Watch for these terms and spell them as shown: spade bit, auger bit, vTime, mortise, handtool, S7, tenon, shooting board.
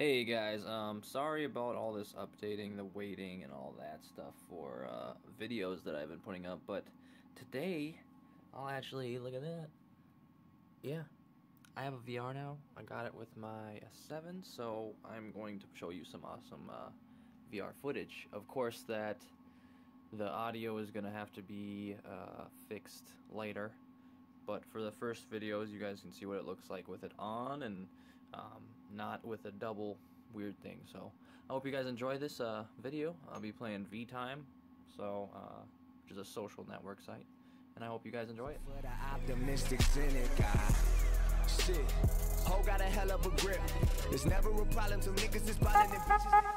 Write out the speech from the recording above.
Hey guys, sorry about all this updating, the waiting and all that stuff for videos that I've been putting up, but today I'll actually look at that. Yeah, I have a VR now. I got it with my S7, so I'm going to show you some awesome VR footage. Of course, that the audio is gonna have to be fixed later, but for the first videos you guys can see what it looks like with it on and not with a double weird thing. So I hope you guys enjoy this video. I'll be playing vTime, so which is a social network site, and I hope you guys enjoy it. For the optimistic cynic guy. Shit, ho got a hell of a grip. It's never a problem till niggas is ballin' and bitches.